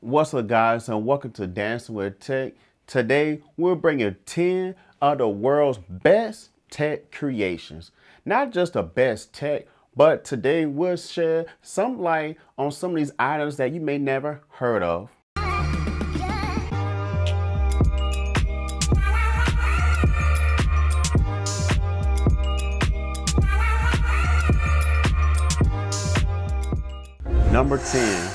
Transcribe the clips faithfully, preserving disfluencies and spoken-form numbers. What's up guys, and welcome to Dancing With Tech. Today we're bringing ten of the world's best tech creations. Not just the best tech, but today we'll share some light on some of these items that you may never heard of. Number ten,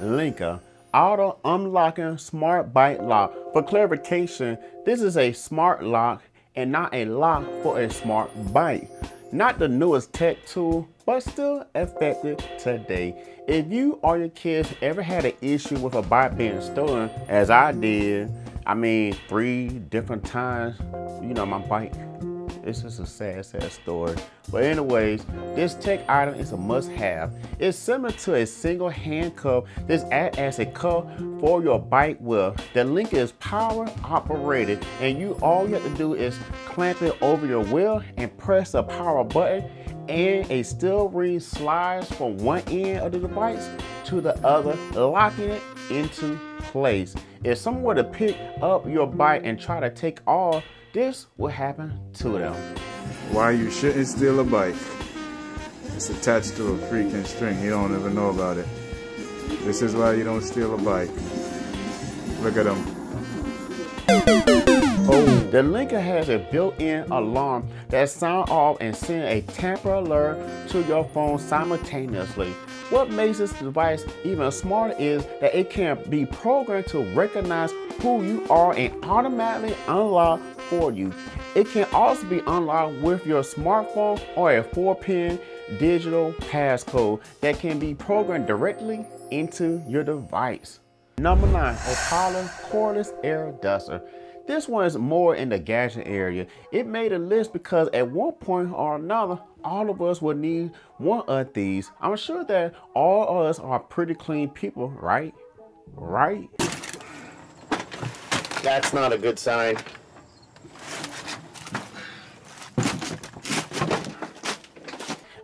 Linka. Auto unlocking smart bike lock. For clarification, this is a smart lock and not a lock for a smart bike. Not the newest tech tool, but still effective today. If you or your kids ever had an issue with a bike being stolen, as I did, I mean three different times, you know, my bike. It's just a sad, sad story. But anyways, this tech item is a must-have. It's similar to a single handcuff. This acts as a cuff for your bike wheel. The Linka is power operated, and you all you have to do is clamp it over your wheel and press the power button, and a steel ring slides from one end of the device to the other, locking it into place. If someone were to pick up your bike and try to take off, this will happen to them. Why you shouldn't steal a bike. It's attached to a freaking string. You don't even know about it. This is why you don't steal a bike. Look at them. Oh. The Linka has a built-in alarm that sounds off and sends a tamper alert to your phone simultaneously. What makes this device even smarter is that it can be programmed to recognize who you are and automatically unlock for you. It can also be unlocked with your smartphone or a four-pin digital passcode that can be programmed directly into your device. Number nine, Opolar Cordless Air Duster. This one is more in the gadget area. It made a list because at one point or another, all of us will need one of these. I'm sure that all of us are pretty clean people, right? Right? That's not a good sign.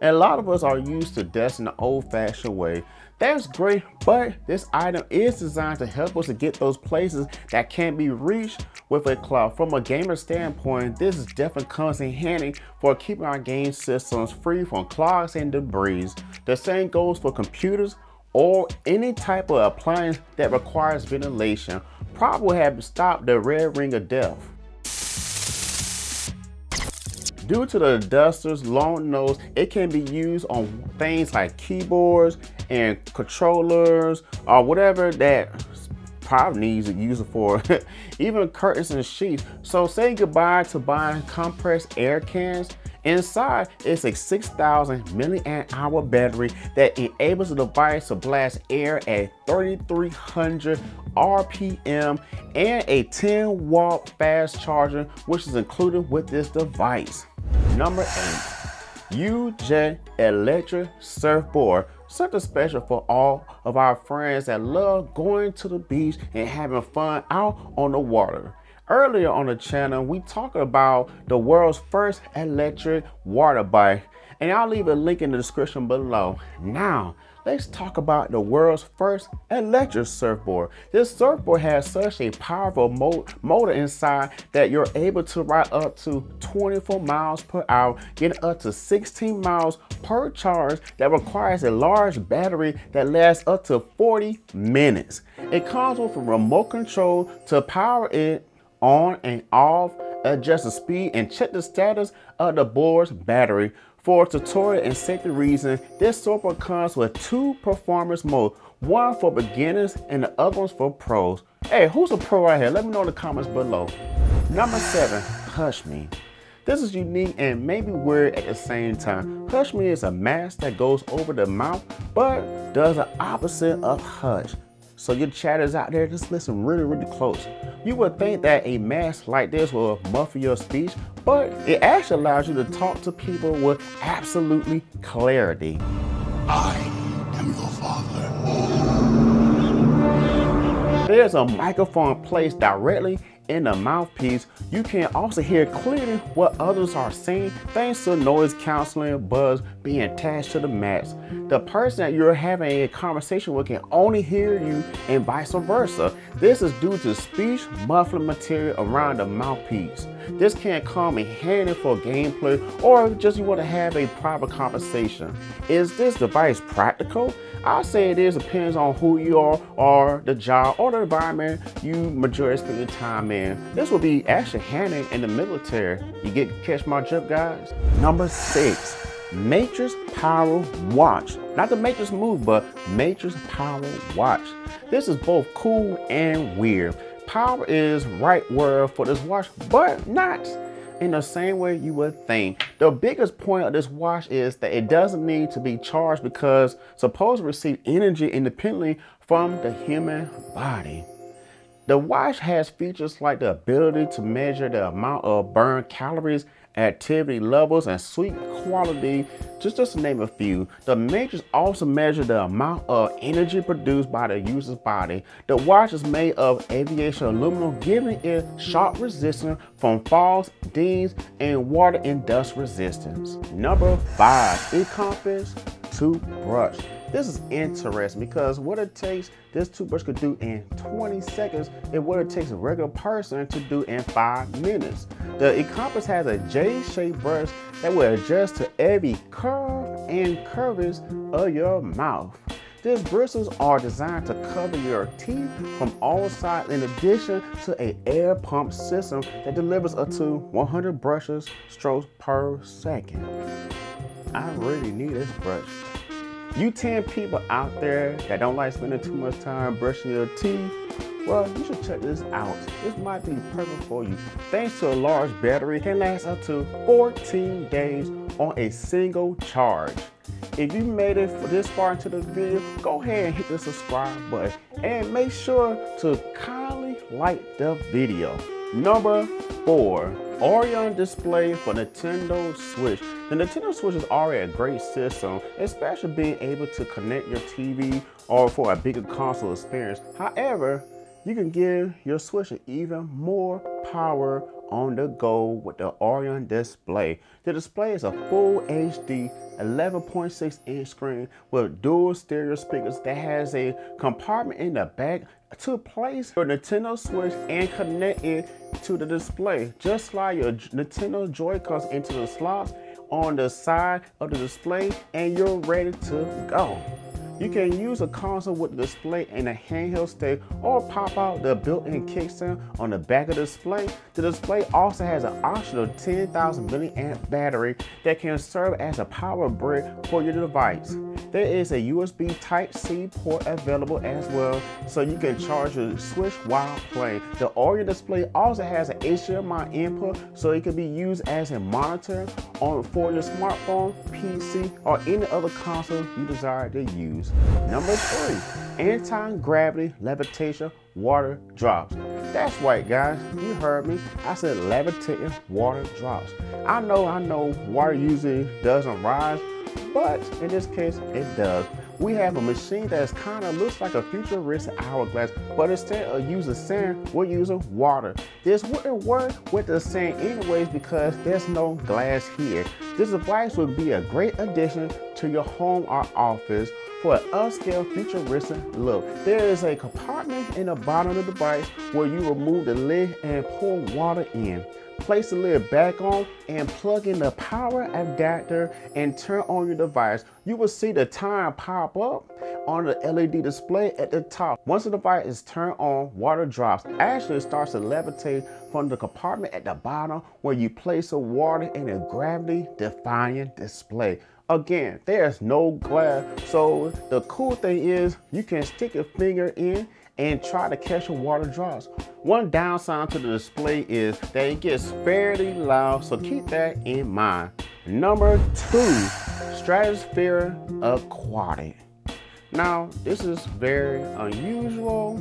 A lot of us are used to dust in the old-fashioned way. That's great, but this item is designed to help us to get those places that can't be reached with a cloth. From a gamer standpoint, this definitely comes in handy for keeping our game systems free from clogs and debris. The same goes for computers or any type of appliance that requires ventilation. Probably have stopped the red ring of death. Due to the duster's long nose, it can be used on things like keyboards and controllers or whatever that probably needs to use it for, even curtains and sheets. So say goodbye to buying compressed air cans. Inside is a six thousand milliamp hour battery that enables the device to blast air at thirty-three hundred R P M and a ten watt fast charger, which is included with this device. Number eight, YuJet Electric Surfboard. Something special for all of our friends that love going to the beach and having fun out on the water. Earlier on the channel, we talked about the world's first electric water bike, and I'll leave a link in the description below. Now, let's talk about the world's first electric surfboard. This surfboard has such a powerful motor inside that you're able to ride up to twenty-four miles per hour, getting up to sixteen miles per charge that requires a large battery that lasts up to forty minutes. It comes with a remote control to power it on and off, adjust the speed, and check the status of the board's battery. For tutorial and safety reasons, this surfboard comes with two performance modes, one for beginners and the other one's for pros. Hey, who's a pro right here? Let me know in the comments below. Number seven, Hush Me. This is unique and maybe weird at the same time. Hush Me is a mask that goes over the mouth, but does the opposite of hush. So your chatters out there, just listen really, really close. You would think that a mask like this will muffle your speech, but it actually allows you to talk to people with absolutely clarity. I am your father. There's a microphone placed directly in the mouthpiece, you can also hear clearly what others are saying thanks to noise canceling buds being attached to the mats. The person that you're having a conversation with can only hear you and vice versa. This is due to speech muffling material around the mouthpiece. This can come in handy for gameplay or just you want to have a private conversation. Is this device practical? I say it is, depends on who you are or the job or the environment you majority spend your time in. This will be actually handy in the military. You get to catch my drift, guys? Number six, Matrix Power Watch. Not the Matrix move, but Matrix Power Watch. This is both cool and weird. Power is right word for this watch, but not in the same way you would think. The biggest point of this watch is that it doesn't need to be charged because it's supposed to receive energy independently from the human body. The watch has features like the ability to measure the amount of burned calories, activity levels, and sleep quality, just, just to name a few. The Matrix also measures the amount of energy produced by the user's body. The watch is made of aviation aluminum, giving it shock resistance from falls, dings, and water and dust resistance. Number five, Encompass toothbrush. This is interesting because what it takes this toothbrush could do in twenty seconds and what it takes a regular person to do in five minutes. The Encompass has a J-shaped brush that will adjust to every curve and curvature of your mouth. These bristles are designed to cover your teeth from all sides in addition to an air pump system that delivers up to one hundred brushes strokes per second. I really need this brush. You ten people out there that don't like spending too much time brushing your teeth, well, you should check this out. This might be perfect for you. Thanks to a large battery, it can last up to fourteen days on a single charge. If you made it for this far into the video, go ahead and hit the subscribe button and make sure to kindly like the video. Number four, Orion display for Nintendo Switch. The Nintendo Switch is already a great system, especially being able to connect your T V or for a bigger console experience. However, you can give your Switch even more power on the go with the Orion display. The display is a full H D eleven point six inch screen with dual stereo speakers that has a compartment in the back to place your Nintendo Switch and connect it to the display. Just slide your Nintendo Joy-Cons into the slots on the side of the display and you're ready to go. You can use a console with the display and a handheld stick or pop out the built-in kickstand on the back of the display. The display also has an optional ten thousand milliamp battery that can serve as a power brick for your device. There is a U S B Type C port available as well, so you can charge your Switch while playing. The Orion display also has an H D M I input, so it can be used as a monitor on, for your smartphone, P C, or any other console you desire to use. Number three, anti-gravity levitation water drops. That's right, guys, you heard me. I said levitating water drops. I know, I know water usually doesn't rise, but in this case, it does. We have a machine that kind of looks like a futuristic hourglass, but instead of using sand, we're using water. This wouldn't work with the sand anyways because there's no glass here. This device would be a great addition to your home or office for an upscale futuristic look. There is a compartment in the bottom of the device where you remove the lid and pour water in. Place the lid back on and plug in the power adapter and turn on your device. You will see the time pop up on the L E D display at the top. Once the device is turned on, water drops. Actually, it starts to levitate from the compartment at the bottom where you place the water in a gravity-defying display. Again, there's no glass, so the cool thing is you can stick your finger in and try to catch your water drops. One downside to the display is that it gets fairly loud, so keep that in mind. Number two, Stratosfera Aquatica. Now, this is very unusual,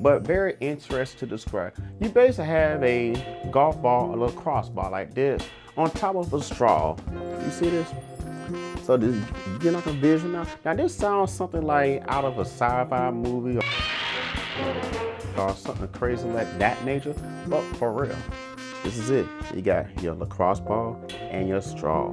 but very interesting to describe. You basically have a golf ball, a little crossbar like this, on top of a straw. You see this? So this, you're not gonna visualize now. Now this sounds something like out of a sci-fi movie. Or or something crazy like that nature, but for real, this is it. You got your lacrosse ball and your straw.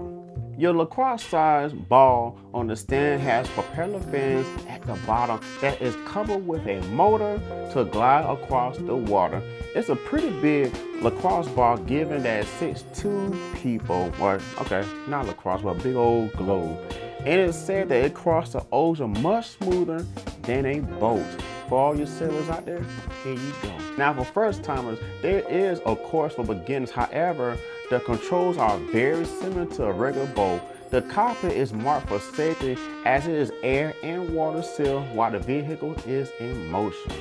Your lacrosse sized ball on the stand has propeller fins at the bottom that is covered with a motor to glide across the water. It's a pretty big lacrosse ball given that it sits two people, or okay, not lacrosse, but a big old globe. And it's said that it crossed the ocean much smoother than a boat. For all your sailors out there, here you go. Now for first timers, there is a course for beginners. However, the controls are very similar to a regular boat. The cockpit is marked for safety as it is air and water sealed while the vehicle is in motion.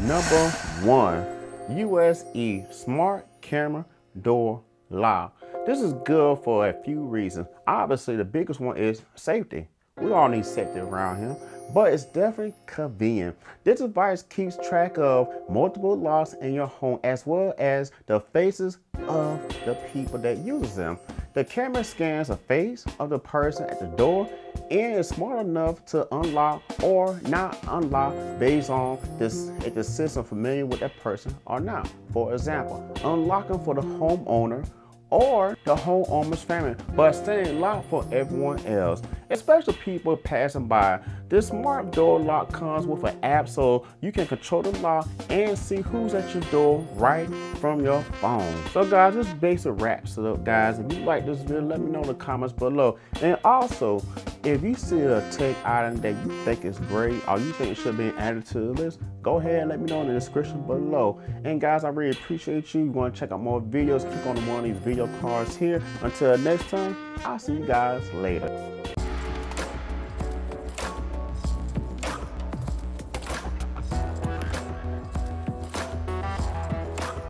Number one, U S E Smart Camera Door Lock. This is good for a few reasons. Obviously, the biggest one is safety. We all need safety around here, but it's definitely convenient. This device keeps track of multiple locks in your home as well as the faces of the people that use them. The camera scans the face of the person at the door and is smart enough to unlock or not unlock based on this, if the system familiar with that person or not. For example, unlocking for the homeowner or the homeowner's family, but staying locked for everyone else, especially people passing by. This smart door lock comes with an app so you can control the lock and see who's at your door right from your phone. So guys, this basic wraps it up, guys. If you like this video, let me know in the comments below. And also, if you see a tech item that you think is great or you think should be added to the list, go ahead and let me know in the description below. And guys, I really appreciate you. You want to check out more videos, click on one of these video cards here. Until next time, I'll see you guys later.